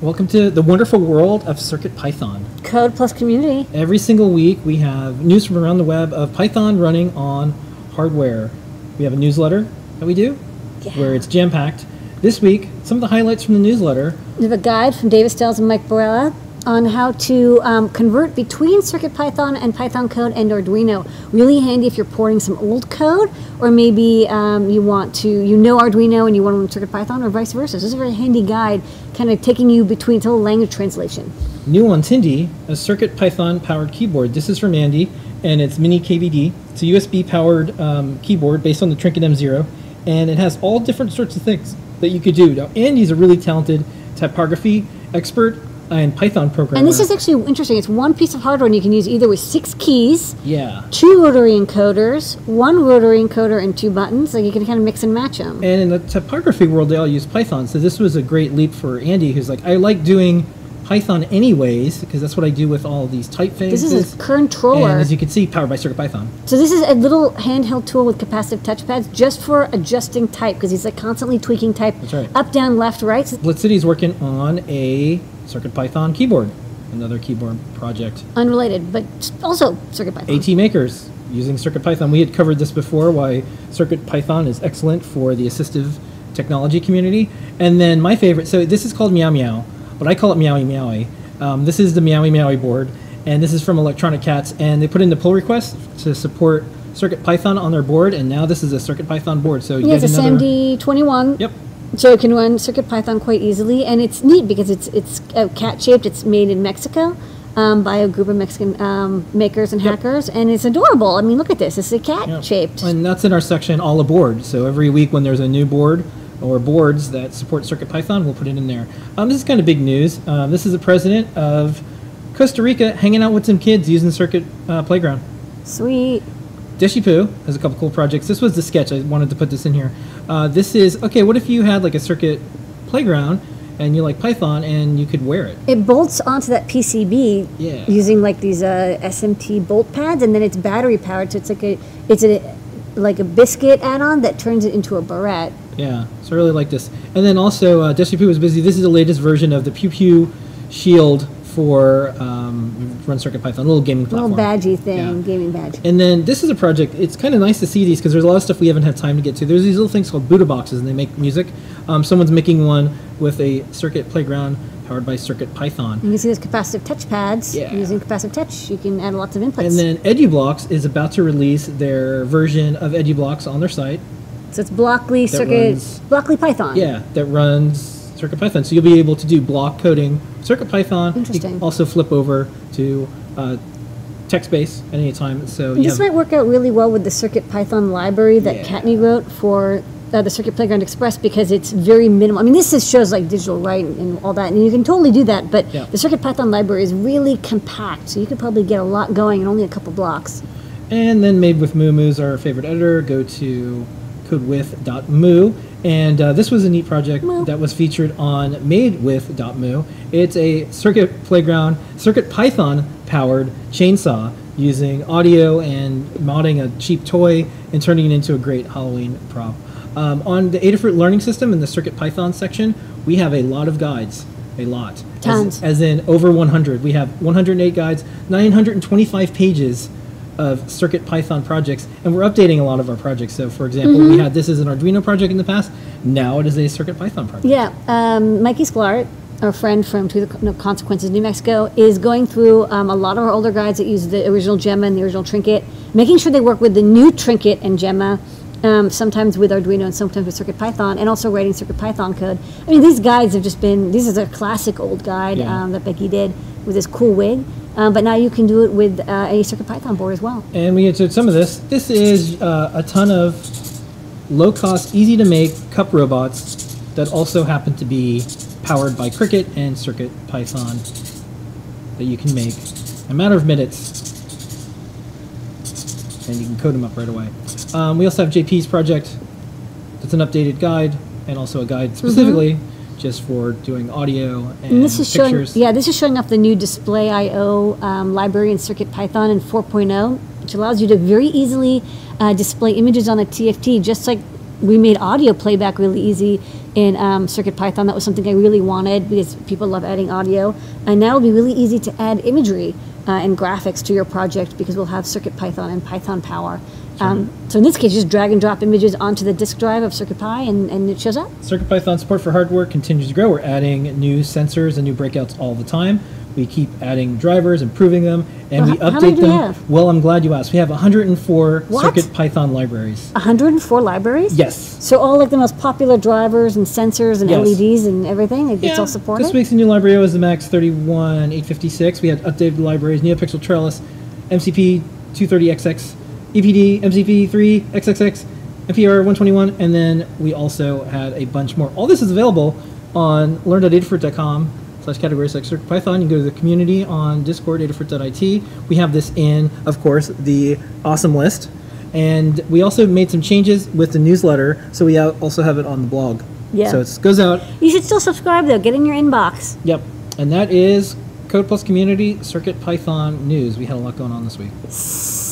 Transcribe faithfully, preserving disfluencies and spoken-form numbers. Welcome to the wonderful world of CircuitPython. Code plus community. Every single week we have news from around the web of Python running on hardware. We have a newsletter that we do yeah. where it's jam-packed. This week, some of the highlights from the newsletter. We have a guide from David Stiles and Mike Barella on how to um, convert between CircuitPython and Python code and Arduino. Really handy if you're porting some old code, or maybe um, you want to, you know Arduino and you want to learn CircuitPython, or vice versa. This is a very handy guide, kind of taking you between, it's a language translation. New on Tindy, a CircuitPython powered keyboard. This is from Andy, and it's Mini K V D. It's a U S B powered um, keyboard based on the Trinket M zero, and it has all different sorts of things that you could do. Now, Andy's a really talented typography expert and Python programmer. And this is actually interesting. It's one piece of hardware, and you can use either with six keys, yeah, two rotary encoders, one rotary encoder, and two buttons. So you can kind of mix and match them. And in the typography world, they all use Python. So this was a great leap for Andy, who's like, I like doing Python anyways, because that's what I do with all these typefaces. This is a controller. And as you can see, powered by CircuitPython. So this is a little handheld tool with capacitive touchpads just for adjusting type, because he's like constantly tweaking type. That's right. Up, down, left, right. BlitCity's working on a CircuitPython keyboard, another keyboard project. Unrelated, but also CircuitPython. AT Makers using CircuitPython. We had covered this before, why CircuitPython is excellent for the assistive technology community. And then my favorite, so this is called Meow Meow, but I call it Meowie Meowie. Um, this is the Meowie Meowie board, and this is from Electronic Cats, and they put in the pull request to support CircuitPython on their board, and now this is a CircuitPython board. So you yeah, it's a S A M D twenty-one. Yep. So it can run CircuitPython quite easily, and it's neat because it's it's uh, cat-shaped. It's made in Mexico um, by a group of Mexican um, makers and yep. hackers, and it's adorable. I mean, look at this. It's a cat-shaped. Yep. And that's in our section, All Aboard. So every week when there's a new board or boards that support CircuitPython, we'll put it in there. Um, this is kind of big news. Uh, this is the president of Costa Rica hanging out with some kids using Circuit uh, Playground. Sweet. Deshipoo has a couple cool projects. This was the sketch. I wanted to put this in here. Uh, this is, okay, what if you had like a circuit playground and you like Python and you could wear it? It bolts onto that P C B yeah. using like these uh, S M T bolt pads, and then it's battery powered. So it's like a, it's a, like a biscuit add-on that turns it into a barrette. Yeah, so I really like this. And then also, uh, Deshipoo was busy. This is the latest version of the Pew Pew Shield for um, Run CircuitPython, a little gaming platform. Little badgy thing, yeah. gaming badge. And then this is a project. It's kind of nice to see these because there's a lot of stuff we haven't had time to get to. There's these little things called Buddha boxes, and they make music. Um, someone's making one with a circuit playground powered by CircuitPython. You can see there's capacitive touch pads. Yeah. Using capacitive touch, you can add lots of inputs. And then EduBlocks is about to release their version of EduBlocks on their site. So it's Blockly Circuit, runs, Blockly Python. Yeah, that runs CircuitPython. So you'll be able to do block coding CircuitPython. Interesting. You can also flip over to uh, text-based at any time. So you this might work out really well with the CircuitPython library that yeah. Katney wrote for uh, the Circuit Playground Express, because it's very minimal. I mean, this is shows like digital write and, and all that, and you can totally do that, but yeah. the CircuitPython library is really compact, so you could probably get a lot going in only a couple blocks. And then Made with Moo Moo's our favorite editor. Go to codewith dot moo. And uh, this was a neat project Moo. that was featured on madewith dot moo. It's a circuit playground, CircuitPython powered chainsaw using audio and modding a cheap toy and turning it into a great Halloween prop. Um, on the Adafruit Learning System in the CircuitPython section, we have a lot of guides. A lot. Tons. As, as in over one hundred. We have one hundred eight guides, nine hundred twenty-five pages of CircuitPython projects, and we're updating a lot of our projects. So, for example, mm-hmm. we had this as an Arduino project in the past. Now it is a CircuitPython project. Yeah, um, Mikey Sklar, our friend from To the Consequences, New Mexico, is going through um, a lot of our older guides that use the original Gemma and the original Trinket, making sure they work with the new Trinket and Gemma, um, sometimes with Arduino and sometimes with CircuitPython, and also writing CircuitPython code. I mean, these guides have just been, this is a classic old guide yeah. um, that Becky did with this cool wig. Um, but now you can do it with uh, a CircuitPython board as well. And we did some of this. This is uh, a ton of low-cost, easy-to-make cup robots that also happen to be powered by Cricut and CircuitPython that you can make in a matter of minutes. And you can code them up right away. Um, we also have J P's project. That's an updated guide and also a guide specifically. Mm-hmm. just for doing audio and, and this is pictures. Showing, yeah, this is showing off the new Display I O um, library in CircuitPython in four point oh, which allows you to very easily uh, display images on a T F T, just like we made audio playback really easy in um, CircuitPython. That was something I really wanted because people love adding audio. And now it'll be really easy to add imagery uh, and graphics to your project because we'll have CircuitPython and Python Power. Um, so in this case, just drag and drop images onto the disk drive of CircuitPy, and, and it shows up. CircuitPython support for hardware continues to grow. We're adding new sensors and new breakouts all the time. We keep adding drivers, improving them, and well, we update how many do them. We have? Well, I'm glad you asked. We have one hundred and four what? CircuitPython libraries. one hundred and four libraries? Yes. So all like the most popular drivers and sensors and yes. L E Ds and everything, it, yeah. it's all supported? This week's new library was the Max thirty-one eight fifty-six. We had updated libraries, NeoPixel Trellis, M C P two thirty X X, E P D, M C P three, X X X, M P R one twenty-one, and then we also had a bunch more. All this is available on learn.adafruit.com slash categories like CircuitPython. You can go to the community on Discord, adafruit dot I T. We have this in, of course, the awesome list. And we also made some changes with the newsletter, so we also have it on the blog. Yeah. So it goes out. You should still subscribe, though. Get in your inbox. Yep. And that is Code Plus Community CircuitPython News. We had a lot going on this week.